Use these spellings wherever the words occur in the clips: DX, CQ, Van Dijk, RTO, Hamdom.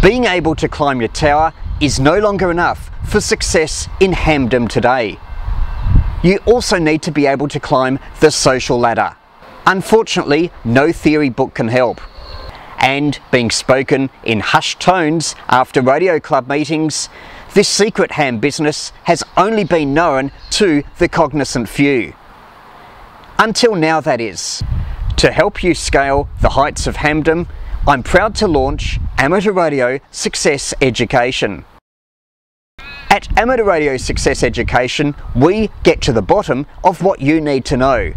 Being able to climb your tower is no longer enough for success in hamdom today. You also need to be able to climb the social ladder. Unfortunately, no theory book can help. And being spoken in hushed tones after rodeo club meetings, this secret ham business has only been known to the cognizant few. Until now, that is. To help you scale the heights of hamdom, I'm proud to launch Amateur Radio Success Education. At Amateur Radio Success Education, we get to the bottom of what you need to know.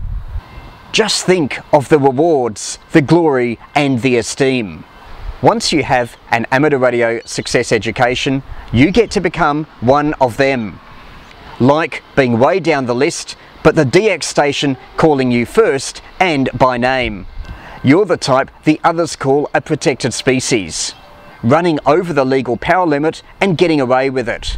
Just think of the rewards, the glory and the esteem. Once you have an Amateur Radio Success Education, you get to become one of them. Like being way down the list, but the DX station calling you first and by name. You're the type the others call a protected species, running over the legal power limit and getting away with it.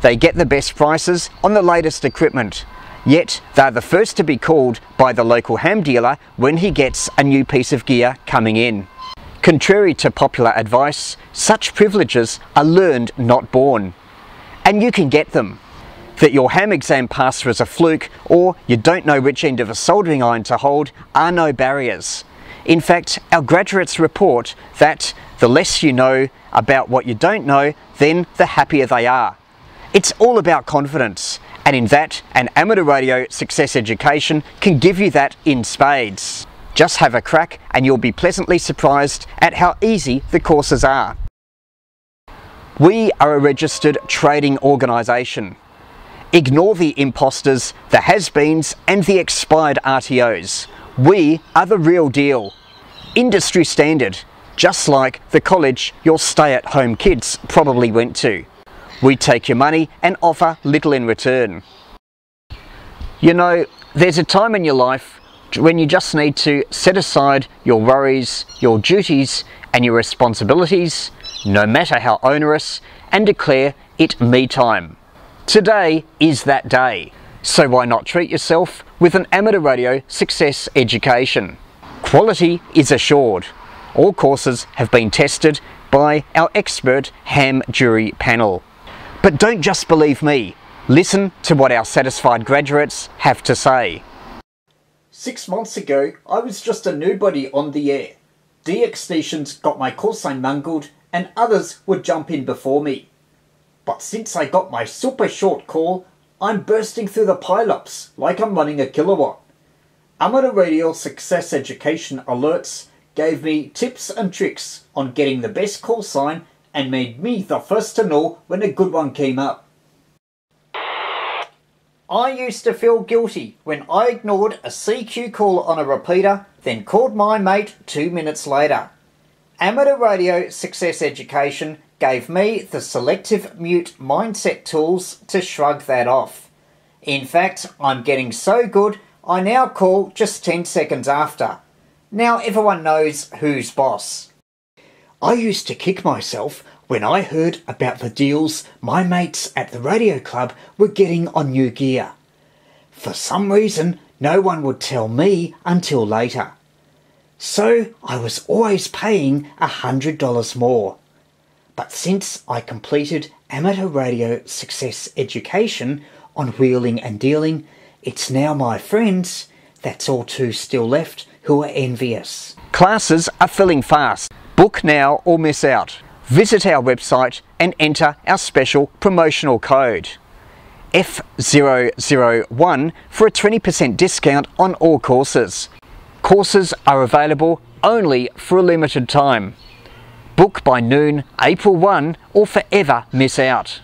They get the best prices on the latest equipment, yet they're the first to be called by the local ham dealer when he gets a new piece of gear coming in. Contrary to popular advice, such privileges are learned, not born. And you can get them. That your ham exam passer is a fluke or you don't know which end of a soldering iron to hold are no barriers. In fact, our graduates report that the less you know about what you don't know, then the happier they are. It's all about confidence, and in that, an Amateur Radio Success Education can give you that in spades. Just have a crack and you'll be pleasantly surprised at how easy the courses are. We are a registered trading organisation. Ignore the imposters, the has-beens and the expired RTOs. We are the real deal. Industry standard, just like the college your stay-at-home kids probably went to. We take your money and offer little in return. You know, there's a time in your life when you just need to set aside your worries, your duties and your responsibilities, no matter how onerous, and declare it me time. Today is that day, so why not treat yourself with an Amateur Radio Success Education? Quality is assured. All courses have been tested by our expert ham jury panel. But don't just believe me. Listen to what our satisfied graduates have to say. 6 months ago, I was just a nobody on the air. DX stations got my course I mangled and others would jump in before me. But since I got my super short call, I'm bursting through the pileups like I'm running a kilowatt. Amateur Radio Success Education Alerts gave me tips and tricks on getting the best call sign and made me the first to know when a good one came up. I used to feel guilty when I ignored a CQ call on a repeater, then called my mate 2 minutes later. Amateur Radio Success Education gave me the selective mute mindset tools to shrug that off. In fact, I'm getting so good, I now call just 10 seconds after. Now everyone knows who's boss. I used to kick myself when I heard about the deals my mates at the radio club were getting on new gear. For some reason, no one would tell me until later. So I was always paying $100 more. But since I completed Amateur Radio Success Education on wheeling and dealing, it's now my friends, that's all two still left, who are envious. Classes are filling fast. Book now or miss out. Visit our website and enter our special promotional code F001 for a 20% discount on all courses. Courses are available only for a limited time. Book by noon, April 1, or forever miss out.